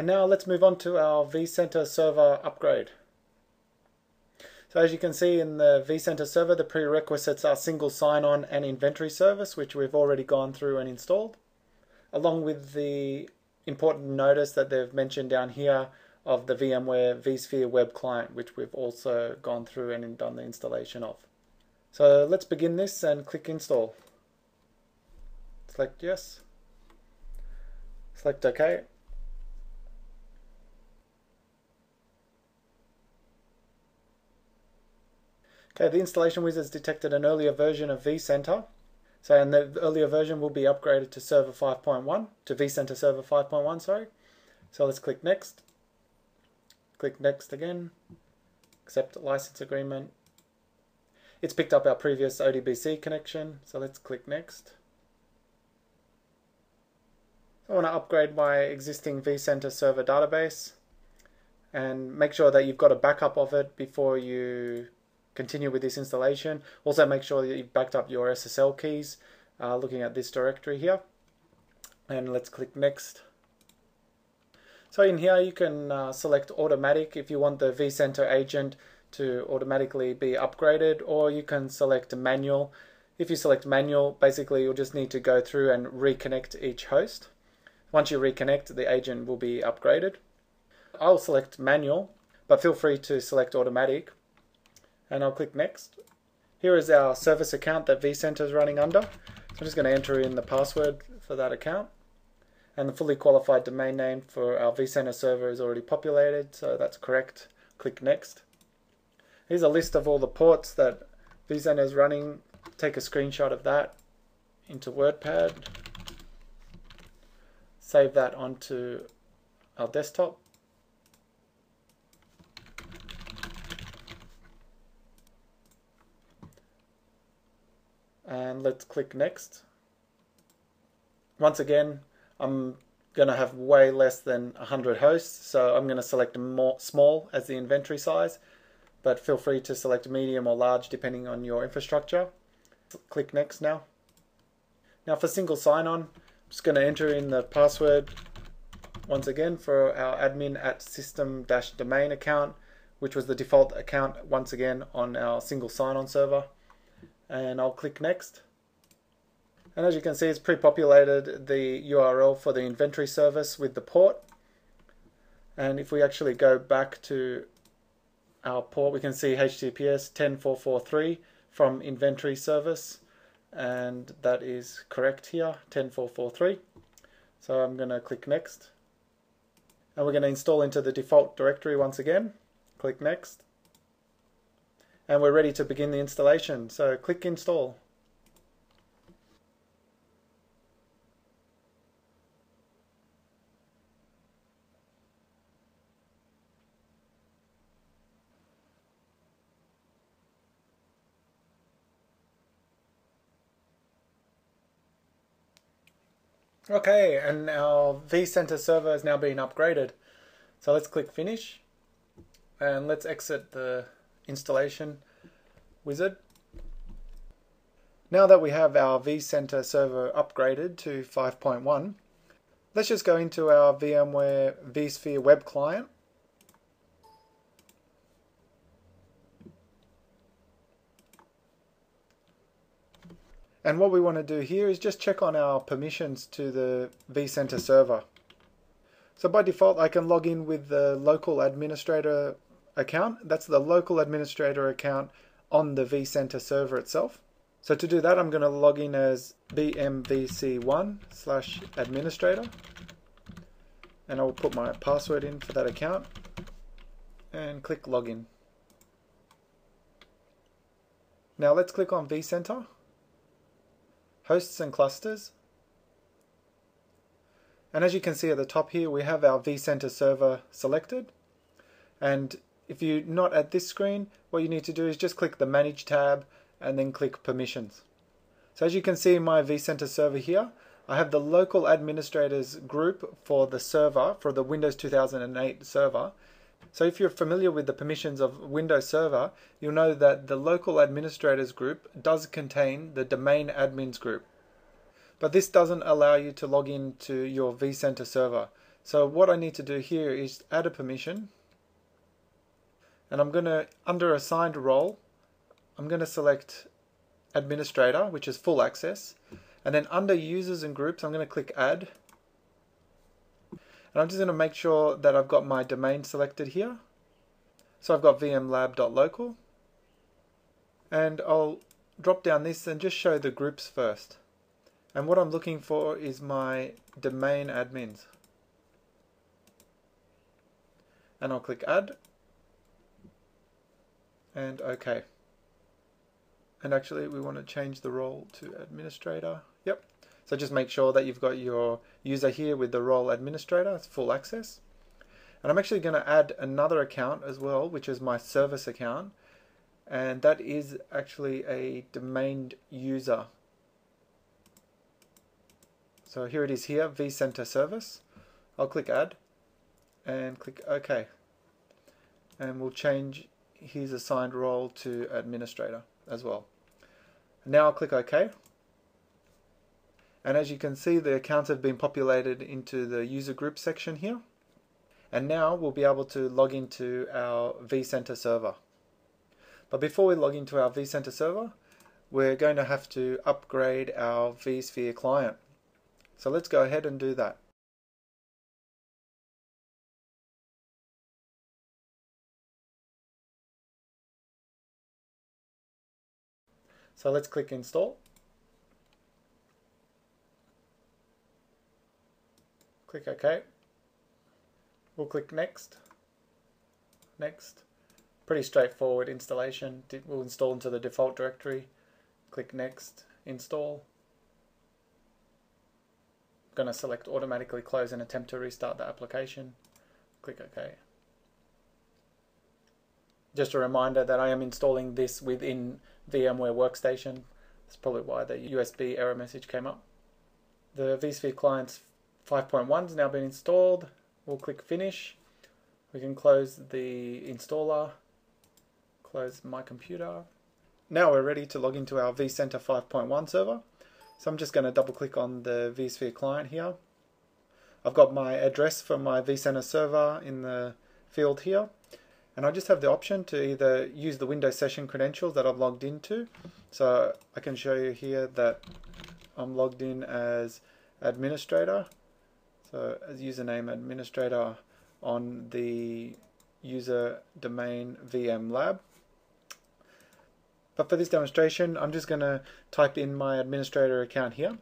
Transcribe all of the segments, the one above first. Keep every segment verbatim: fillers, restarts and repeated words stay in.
And now let's move on to our vCenter server upgrade. So as you can see in the vCenter server, the prerequisites are single sign-on and inventory service, which we've already gone through and installed, along with the important notice that they've mentioned down here of the VMware vSphere web client, which we've also gone through and done the installation of. So let's begin this and click install. Select yes. Select OK. Okay, the installation wizard's detected an earlier version of vCenter. So, and the earlier version will be upgraded to Server five point one, to vCenter Server five point one, sorry. So let's click Next. Click Next again. Accept license agreement. It's picked up our previous O D B C connection, so let's click Next. I want to upgrade my existing vCenter server database and make sure that you've got a backup of it before you continue with this installation. Also make sure that you've backed up your S S L keys, uh, looking at this directory here. And let's click Next. So in here you can uh, select automatic if you want the vCenter agent to automatically be upgraded, or you can select manual. If you select manual, basically you'll just need to go through and reconnect each host. Once you reconnect, the agent will be upgraded. I'll select manual, but feel free to select automatic. And I'll click Next. Here is our service account that vCenter is running under. So I'm just going to enter in the password for that account. And the fully qualified domain name for our vCenter server is already populated, so that's correct. Click Next. Here's a list of all the ports that vCenter is running. Take a screenshot of that into WordPad. Save that onto our desktop. And let's click Next. Once again, I'm going to have way less than one hundred hosts, so I'm going to select more small as the inventory size, but feel free to select medium or large depending on your infrastructure. Click Next now. Now for single sign-on, I'm just going to enter in the password once again for our admin at system-domain account, which was the default account once again on our single sign-on server. And I'll click Next. And as you can see, it's pre-populated the U R L for the inventory service with the port. And if we actually go back to our port, we can see H T T P S ten dot four forty-three from inventory service. And that is correct here, ten dot four forty-three. So I'm going to click Next. And we're going to install into the default directory once again. Click Next. And we're ready to begin the installation, so click Install. Okay, and our vCenter server has now been upgraded. So let's click Finish, and let's exit the installation wizard. Now that we have our vCenter server upgraded to five point one, let's just go into our VMware vSphere web client. And what we want to do here is just check on our permissions to the vCenter server. So by default, I can log in with the local administrator account. That's the local administrator account on the vCenter server itself. So to do that, I'm going to log in as b m v c one slash administrator, and I'll put my password in for that account and click login. Now let's click on vCenter, hosts and clusters. And as you can see at the top here, we have our vCenter server selected. And if you're not at this screen, what you need to do is just click the Manage tab and then click Permissions. So as you can see in my vCenter server here, I have the local administrators group for the server, for the Windows two thousand eight server. So if you're familiar with the permissions of Windows Server, you'll know that the local administrators group does contain the domain admins group. But this doesn't allow you to log in to your vCenter server. So what I need to do here is add a permission, and I'm going to, under assigned role, I'm going to select administrator, which is full access, and then under users and groups I'm going to click add, and I'm just going to make sure that I've got my domain selected here. So I've got vmlab.local, and I'll drop down this and just show the groups first. And what I'm looking for is my domain admins, and I'll click add and OK. And actually we want to change the role to administrator. Yep. So just make sure that you've got your user here with the role administrator, it's full access. And I'm actually going to add another account as well, which is my service account, and that is actually a domained user. So here it is here, vCenter service. I'll click add and click OK, and we'll change his assigned role to administrator as well. Now I'll click OK, and as you can see the accounts have been populated into the user group section here, and now we'll be able to log into our vCenter server. But before we log into our vCenter server, we're going to have to upgrade our vSphere client. So let's go ahead and do that. So let's click install. Click OK. We'll click next. Next. Pretty straightforward installation. We'll install into the default directory. Click next. Install. I'm going to select automatically close and attempt to restart the application. Click OK. Just a reminder that I am installing this within VMware Workstation. That's probably why the U S B error message came up. The vSphere Client's five point one has now been installed. We'll click finish. We can close the installer, close my computer. Now we're ready to log into our vCenter five point one server. So I'm just going to double click on the vSphere Client here. I've got my address for my vCenter server in the field here. And I just have the option to either use the Windows session credentials that I've logged into. So I can show you here that I'm logged in as administrator. So as username administrator on the user domain VMlab. But for this demonstration, I'm just going to type in my administrator account here.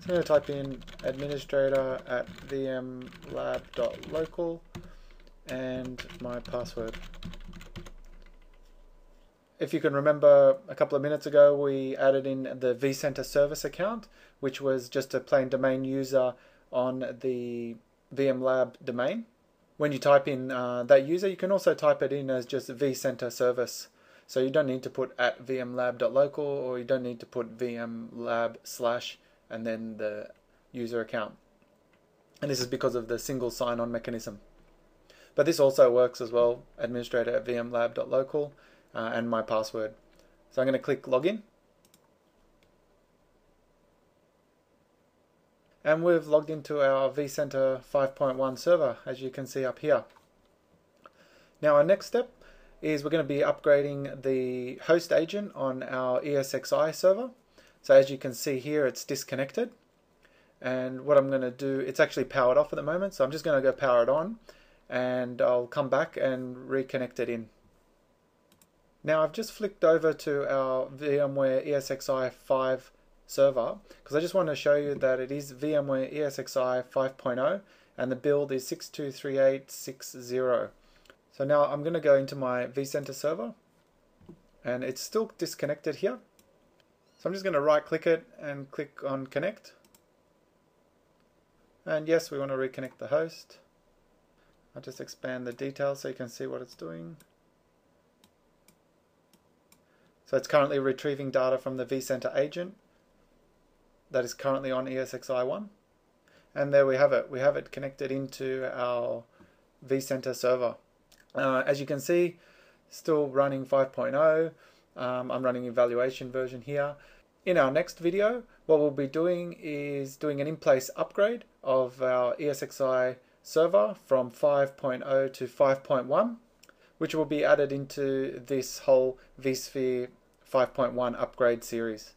So I'm going to type in administrator at vmlab.local and my password. If you can remember, a couple of minutes ago we added in the vCenter service account, which was just a plain domain user on the VMlab domain. When you type in uh, that user, you can also type it in as just vCenter service. So you don't need to put at vmlab.local, or you don't need to put vmlab slash and then the user account. And this is because of the single sign-on mechanism. But this also works as well, administrator at vmlab.local uh, and my password. So I'm going to click login. And we've logged into our vCenter five point one server, as you can see up here. Now our next step is we're going to be upgrading the host agent on our E S X i server. So as you can see here, it's disconnected. And what I'm going to do, it's actually powered off at the moment, so I'm just going to go power it on, and I'll come back and reconnect it in. Now I've just flicked over to our VMware E S X i five server, because I just want to show you that it is VMware E S X i five point oh and the build is six two three eight six zero. So now I'm going to go into my vCenter server, and it's still disconnected here. So I'm just going to right click it and click on connect. And yes, we want to reconnect the host. I'll just expand the details so you can see what it's doing. So it's currently retrieving data from the vCenter agent that is currently on E S X i one, and there we have it. We have it connected into our vCenter server. Uh, as you can see, still running five point oh. Um, I'm running evaluation version here. In our next video, what we'll be doing is doing an in-place upgrade of our E S X i server from five point oh to five point one, which will be added into this whole vSphere five point one upgrade series.